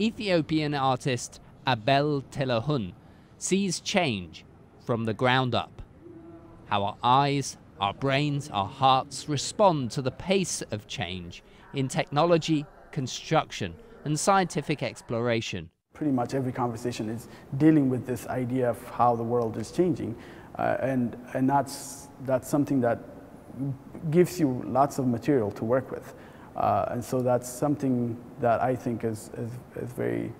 Ethiopian artist Abel Tilahun sees change from the ground up. How our eyes, our brains, our hearts respond to the pace of change in technology, construction, and scientific exploration. Pretty much every conversation is dealing with this idea of how the world is changing, and that's something that gives you lots of material to work with, and so that's something that I think is very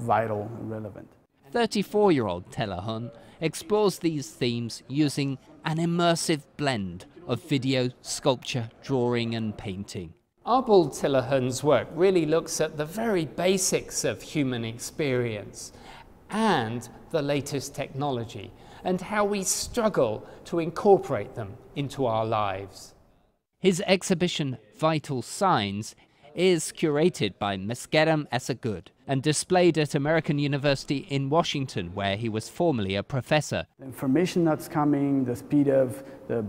vital and relevant. 34-year-old Tilahun explores these themes using an immersive blend of video, sculpture, drawing and painting. Abel Tilahun's work really looks at the very basics of human experience and the latest technology and how we struggle to incorporate them into our lives. His exhibition, Vital Signs, is curated by Meskeram Esagud and displayed at American University in Washington, where he was formerly a professor. The information that's coming, the speed of the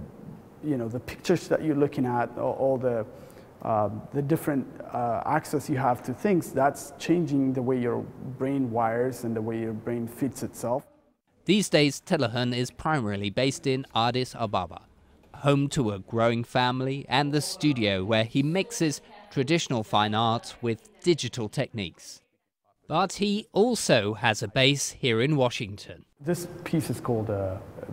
pictures that you're looking at, all the different access you have to things, that's changing the way your brain wires and the way your brain feeds itself. These days, Tilahun is primarily based in Addis Ababa, home to a growing family and the studio where he mixes traditional fine art with digital techniques. But he also has a base here in Washington. This piece is called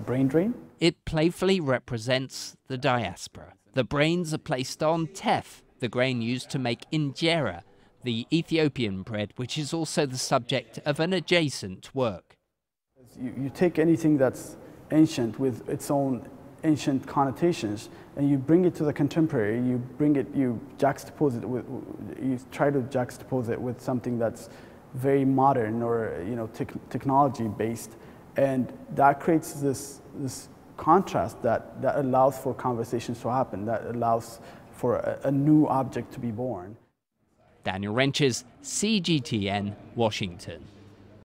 Brain Drain. It playfully represents the diaspora. The brains are placed on teff, the grain used to make injera, the Ethiopian bread, which is also the subject of an adjacent work. You take anything that's ancient with its own ancient connotations, and you bring it to the contemporary. You juxtapose it. You try to juxtapose it with something that's very modern or technology based, and that creates this contrast that allows for conversations to happen. That allows for a new object to be born. Daniel Ryntjes, CGTN, Washington.